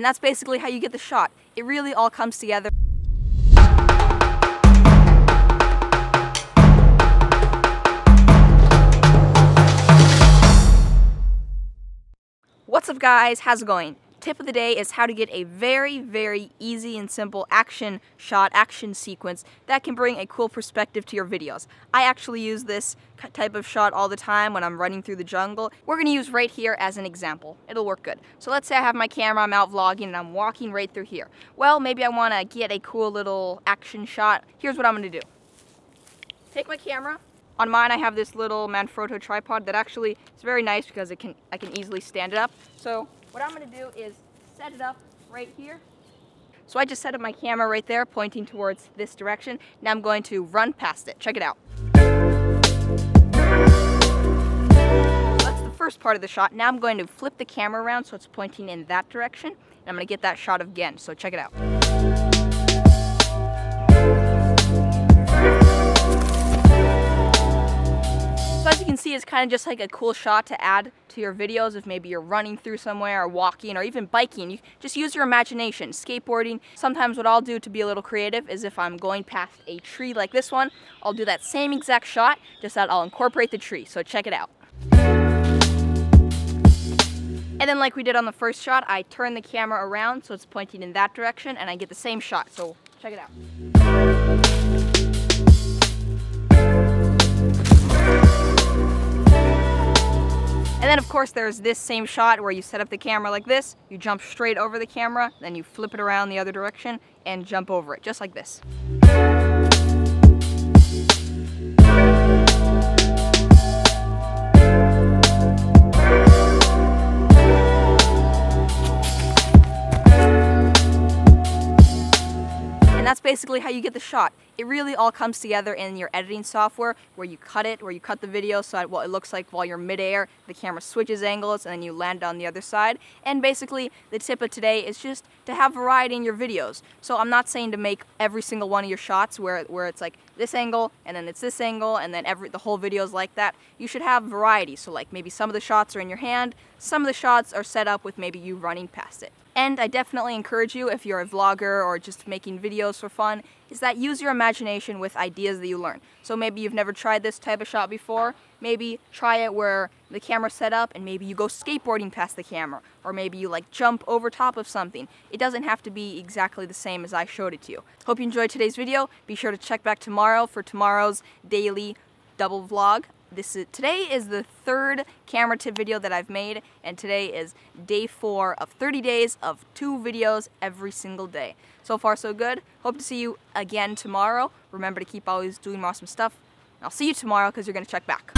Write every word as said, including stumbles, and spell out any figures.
and that's basically how you get the shot. It really all comes together. What's up guys, how's it going? Tip of the day is how to get a very, very easy and simple action shot, action sequence that can bring a cool perspective to your videos. I actually use this type of shot all the time when I'm running through the jungle. We're gonna use right here as an example. It'll work good. So let's say I have my camera, I'm out vlogging and I'm walking right through here. Well, maybe I wanna get a cool little action shot. Here's what I'm gonna do. Take my camera. On mine, I have this little Manfrotto tripod that actually is very nice because it can I can easily stand it up. So what I'm going to do is set it up right here. So I just set up my camera right there, pointing towards this direction. Now I'm going to run past it. Check it out. That's the first part of the shot. Now I'm going to flip the camera around so it's pointing in that direction. And I'm going to get that shot again. So check it out. See, it's kind of just like a cool shot to add to your videos if maybe you're running through somewhere or walking or even biking. You just use your imagination. Skateboarding. Sometimes what I'll do to be a little creative is if I'm going past a tree like this one, I'll do that same exact shot, just that I'll incorporate the tree. So check it out. And then like we did on the first shot, I turn the camera around so it's pointing in that direction and I get the same shot. So check it out. And then of course there's this same shot where you set up the camera like this, you jump straight over the camera, then you flip it around the other direction and jump over it, just like this. And that's basically how you get the shot. It really all comes together in your editing software where you cut it, where you cut the video so that what it looks like while you're midair, the camera switches angles and then you land on the other side. And basically the tip of today is just to have variety in your videos. So I'm not saying to make every single one of your shots where, where it's like this angle and then it's this angle and then every the whole video is like that. You should have variety. So like maybe some of the shots are in your hand, some of the shots are set up with maybe you running past it. And I definitely encourage you, if you're a vlogger or just making videos for fun, is that use your imagination imagination with ideas that you learn. So maybe you've never tried this type of shot before, maybe try it where the camera's set up and maybe you go skateboarding past the camera, or maybe you like jump over top of something. It doesn't have to be exactly the same as I showed it to you. Hope you enjoyed today's video. Be sure to check back tomorrow for tomorrow's daily double vlog. This is, today is the third camera tip video that I've made, and today is day four of thirty days of two videos every single day. So far so good. Hope to see you again tomorrow. Remember to keep always doing awesome stuff. I'll see you tomorrow because you're going to check back.